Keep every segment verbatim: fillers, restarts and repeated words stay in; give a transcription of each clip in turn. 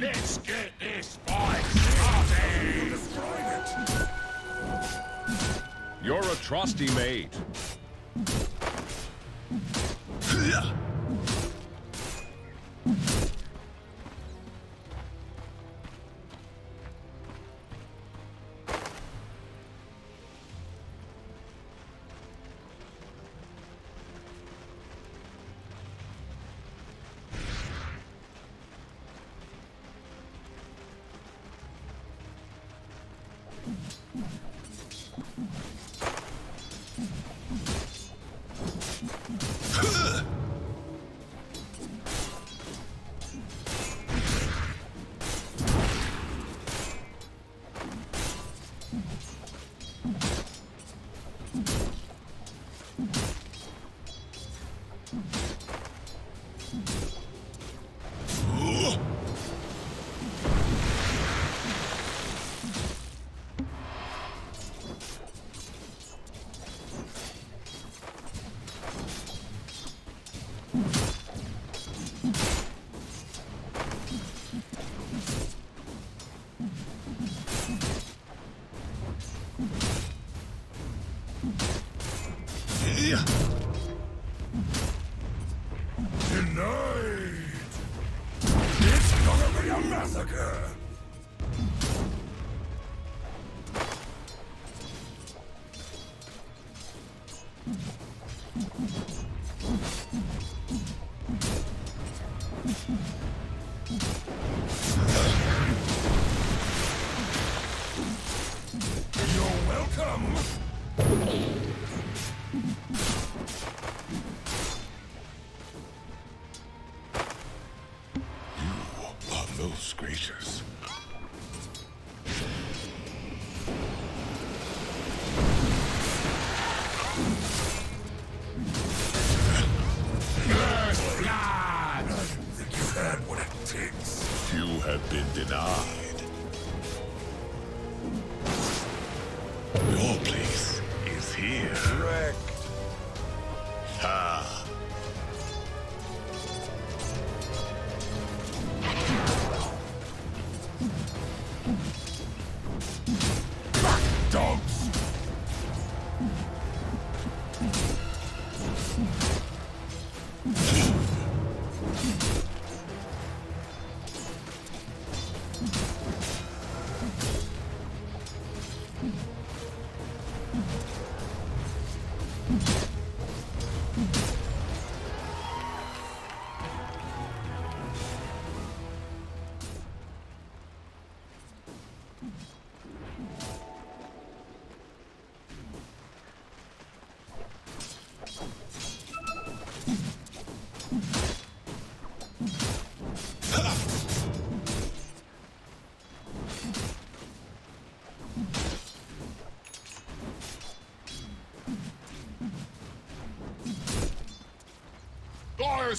Let's get this fight started! You're a trusty mate.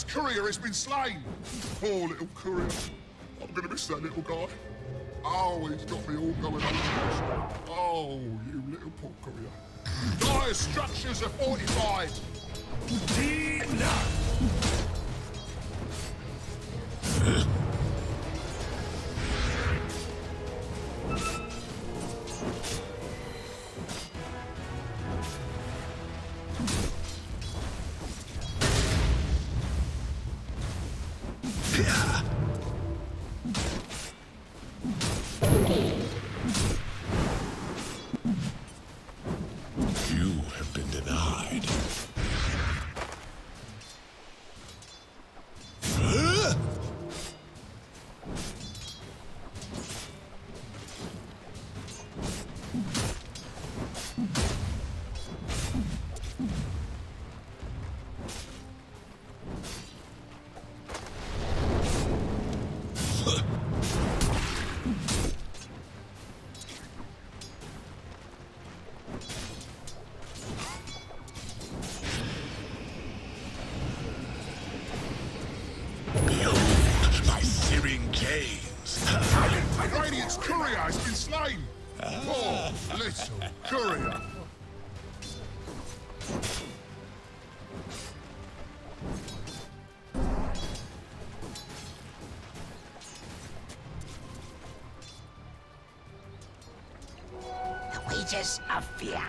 Courier has been slain. Poor little courier. I'm gonna miss that little guy. Oh, he's got me all going over. Oh, you little poor courier. Dire structures are fortified. Deep enough. status of fear.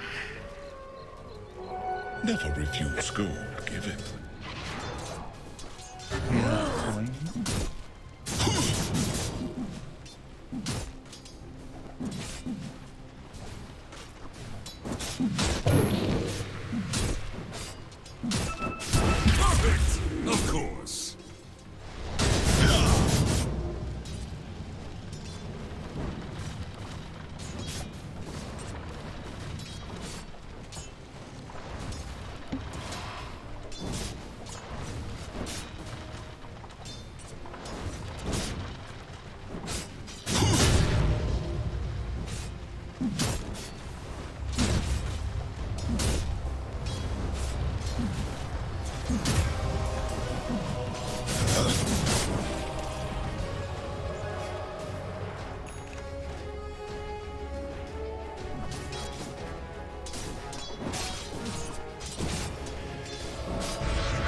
Never refuse gold given. Perfect, of course.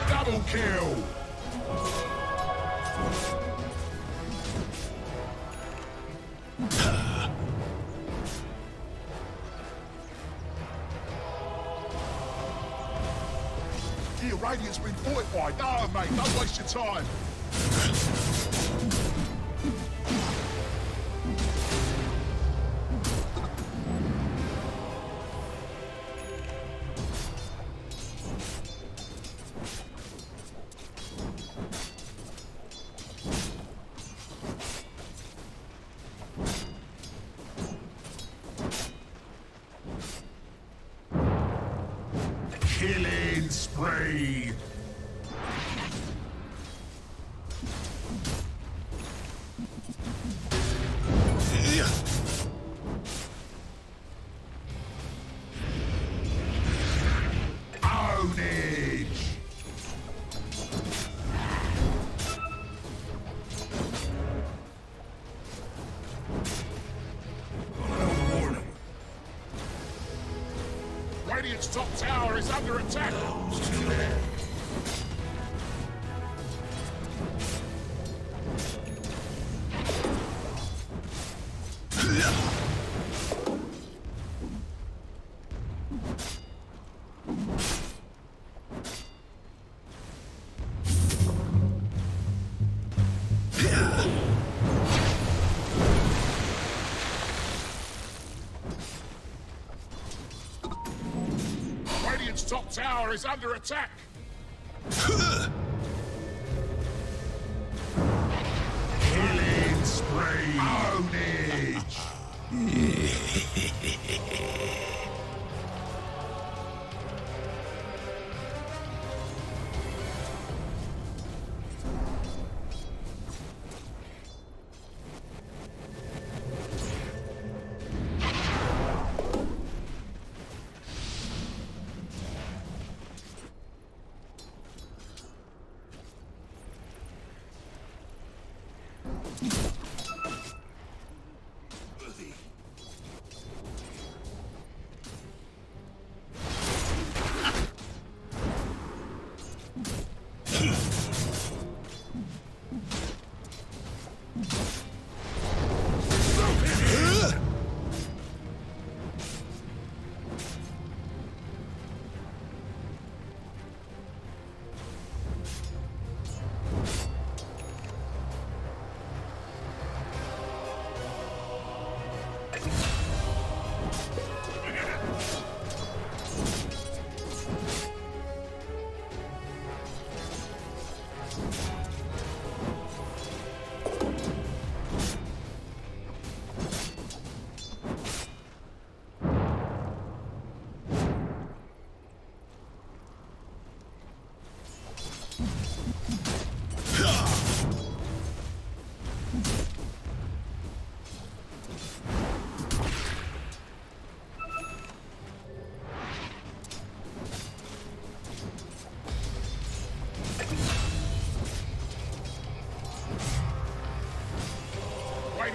Double kill! The Iranian's been fortified. No, mate, don't waste your time. Killing spree! Radiant's top tower is under attack! Top tower is under attack! Killing spree! Ownage!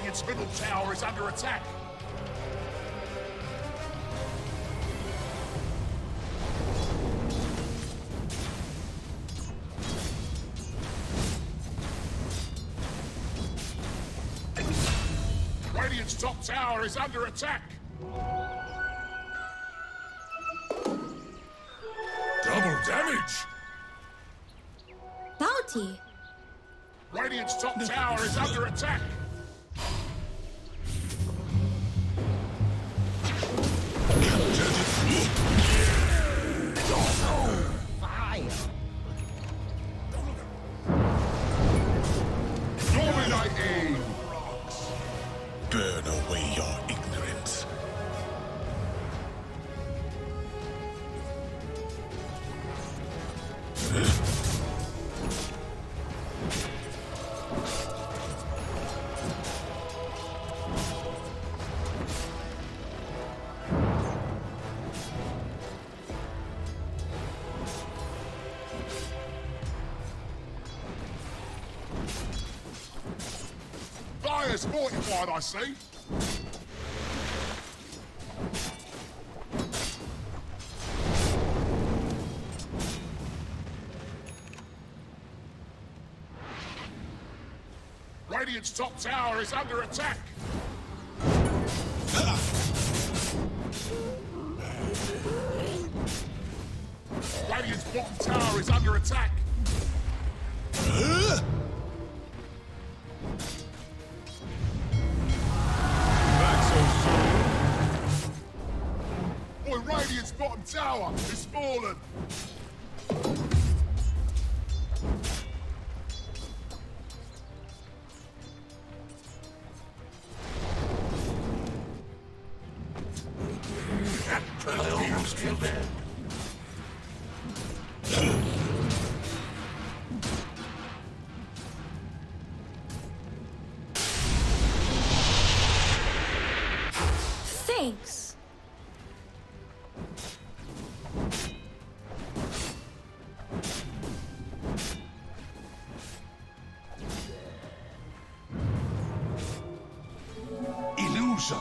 Its middle tower is under attack. Radiant's top tower is under attack. damage! Bounty! Radiant's top tower is under attack! Fire! Dominating! Burn away your ignorance. Fire's fortified, I see. Radiant's top tower is under attack. Radiant's bottom tower is under attack. Huh? Not so soon. Boy, Radiant's bottom tower is fallen. Thanks. Illusion.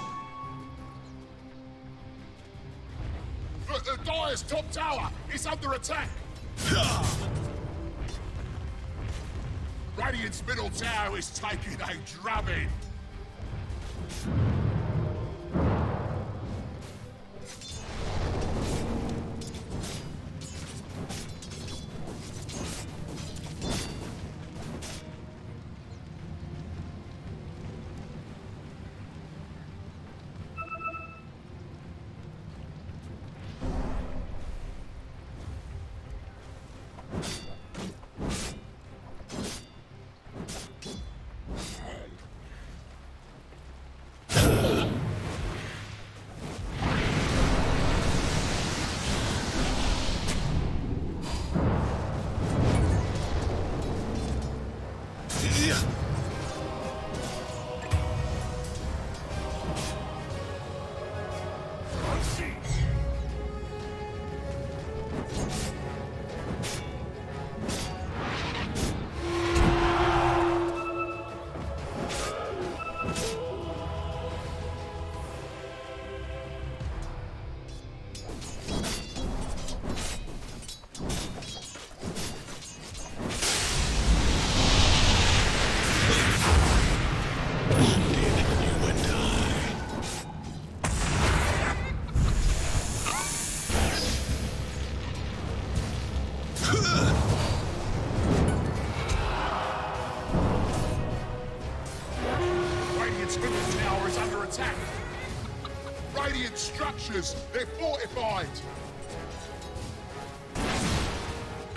But the Dyer's top tower is under attack. Radiant's middle tower is taking a drubbing. Structures, they're fortified.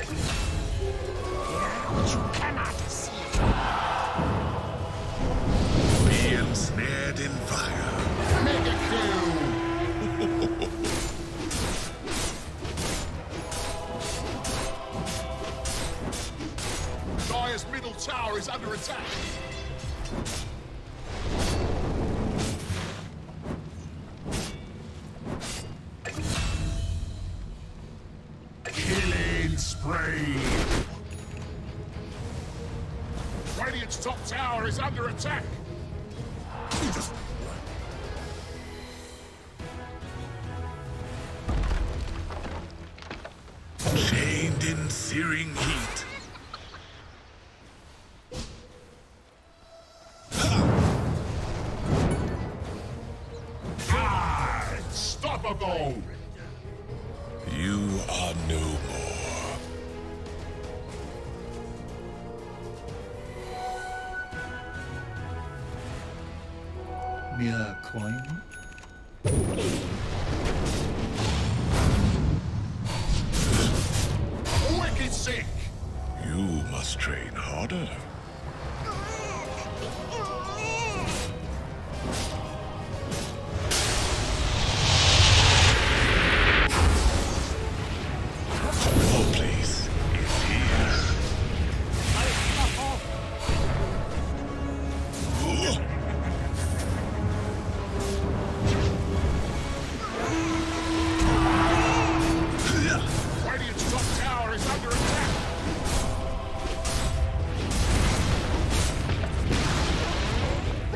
You cannot see. Be ensnared in fire. Mega kill. Dyer's middle tower is under attack. Radiant's top tower is under attack. Chained in searing heat. Ah, unstoppable. You are no more. me a coin? Wicked sick! You must train harder.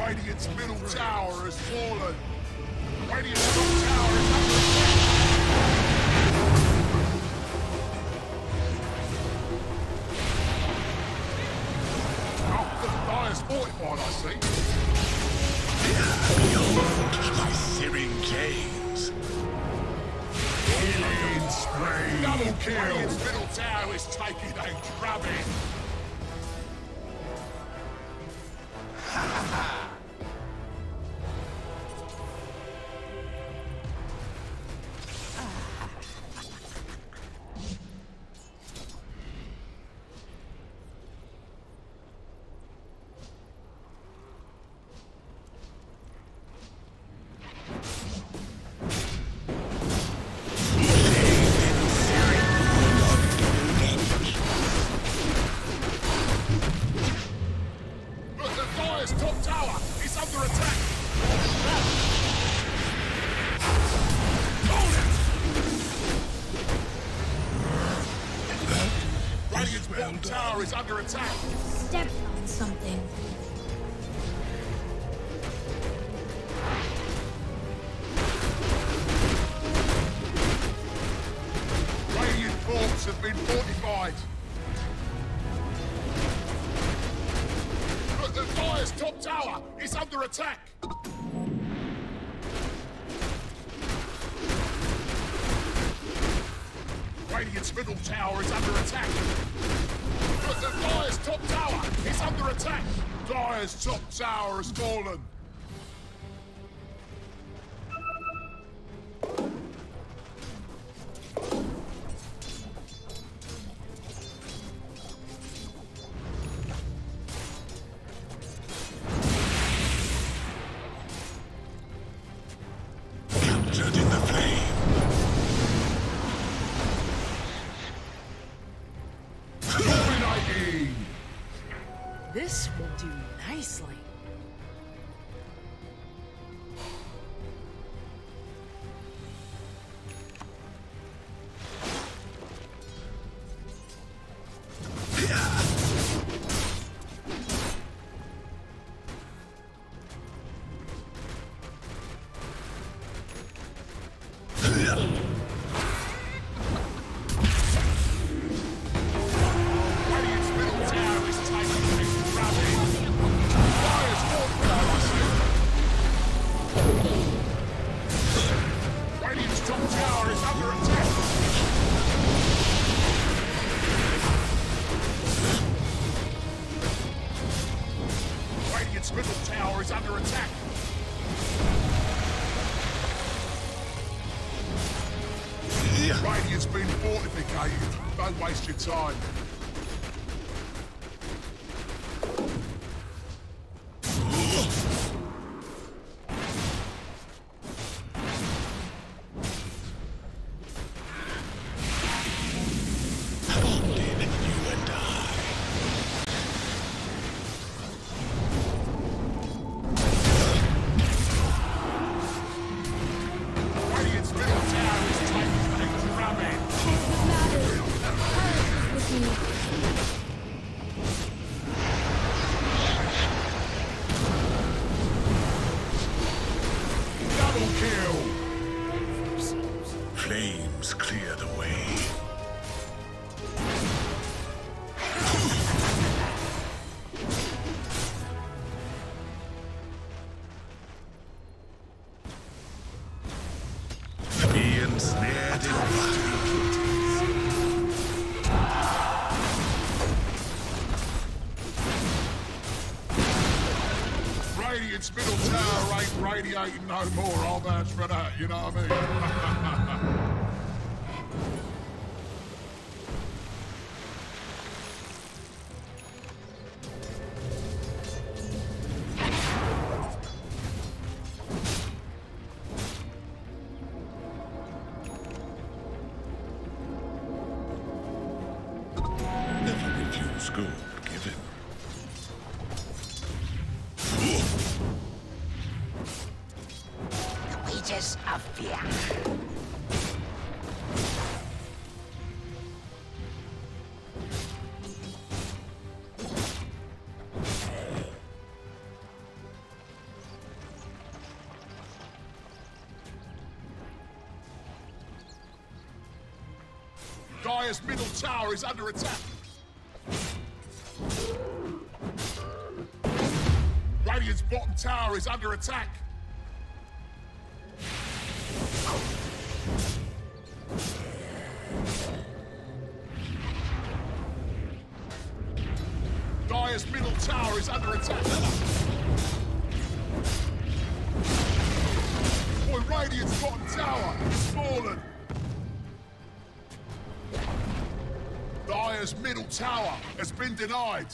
Radiant's middle tower has fallen. Radiant's middle tower is under attack. Not the highest point one, I see. Behold my searing gains. Healing spray. Double kill. Radiant's middle tower is taking a drubbing. Tower is under attack. Step on something. Radiant forts have been fortified. But the fire's top tower is under attack. Radiant's middle tower is under attack. But the Dire's top tower is under attack. Dire's top tower has fallen. This will do nicely. Radiant's been fortificated. Don't waste your time. Thank you. righty, it's middle tower, right, righty, I ain't no more, all that's for that, you know what I mean? Dyer's middle tower is under attack. Radiant's bottom tower is under attack. Dyer's middle tower is under attack. Boy, Radiant's bottom tower is fallen. Dyer's middle tower has been denied.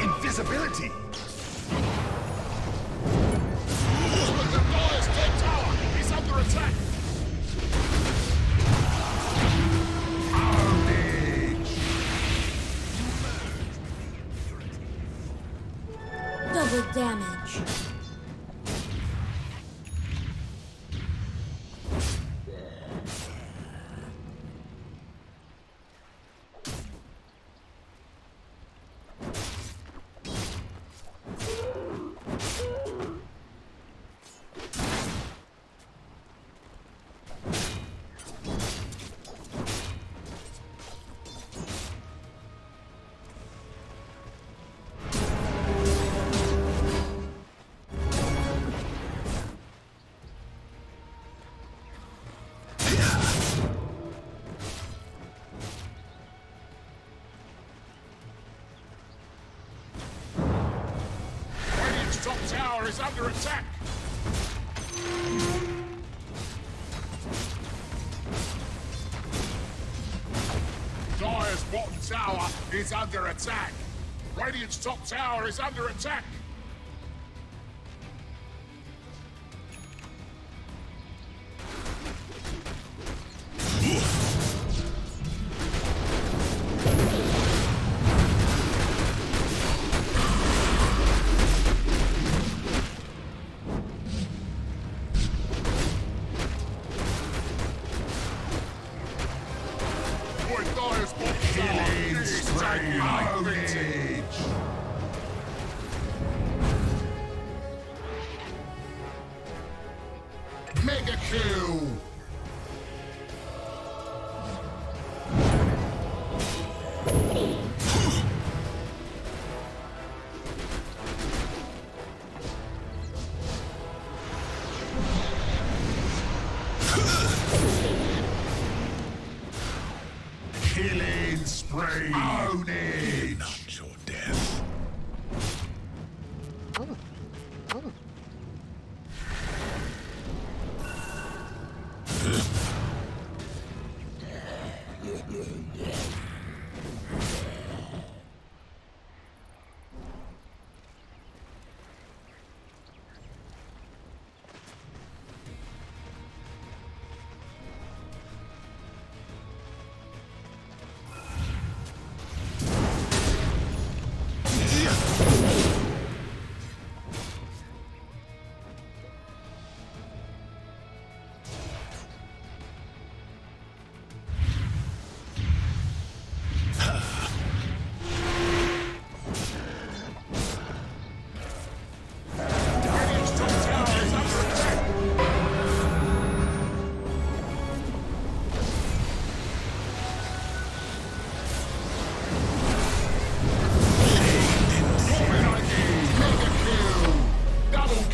Invisibility. Look at Dyer's top tower. He's under attack. Damage. Is under attack. Dyer's bottom tower is under attack. Radiant's top tower is under attack. Mega Q! Killing spree! Ownage! Not your death. Oh. Oh.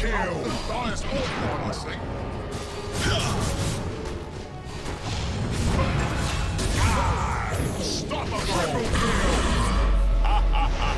kill. Honest, honestly. Stop a triple kill. Ha ha ha.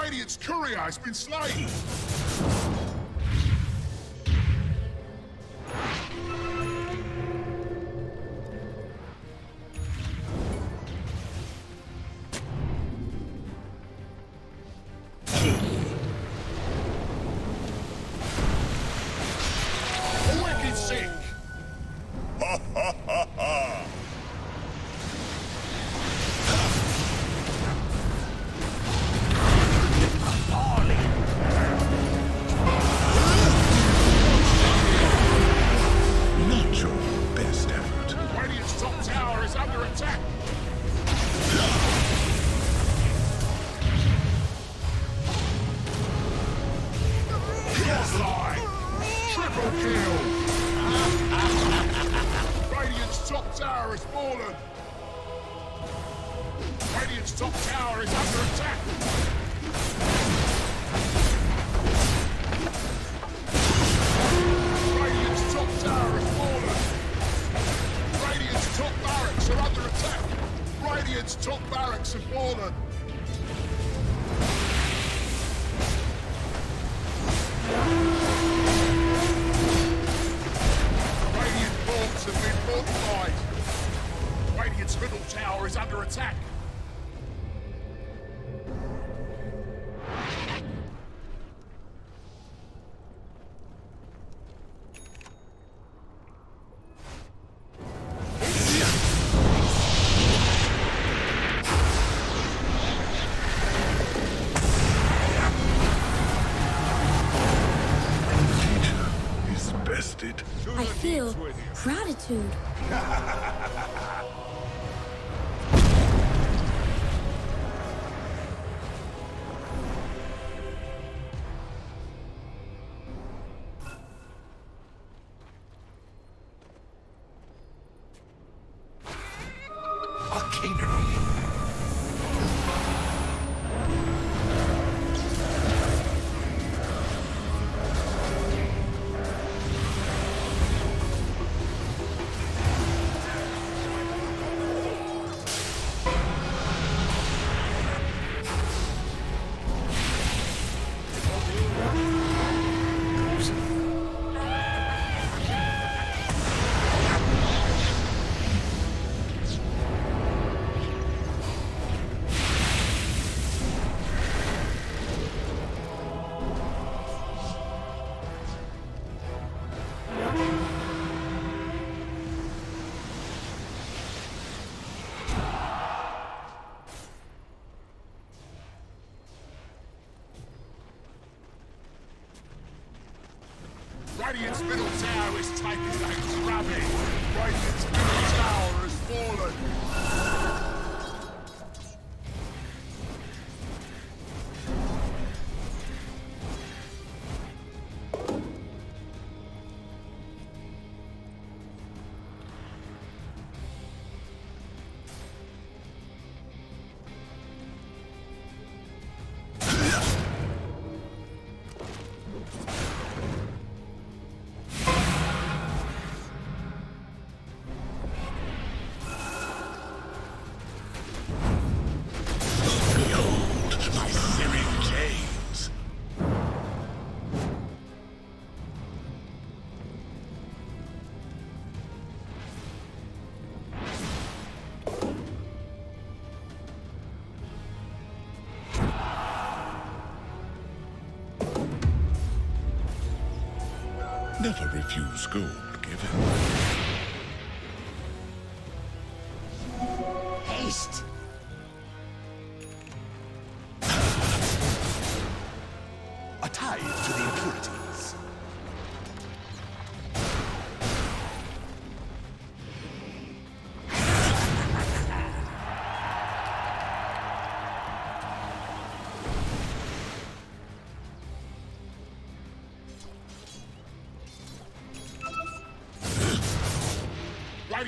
Radiant's Kuriai's been slain! Gratitude. Radiant's middle tower is taken like rabid. Radiant's middle tower has fallen. Never refuse gold given. Haste!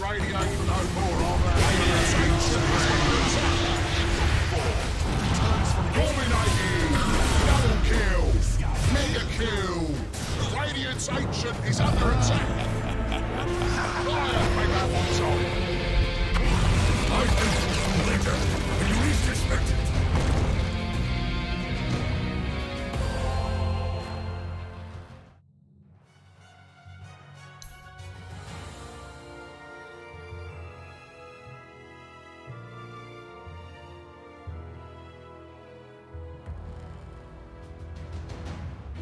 Radiate no more.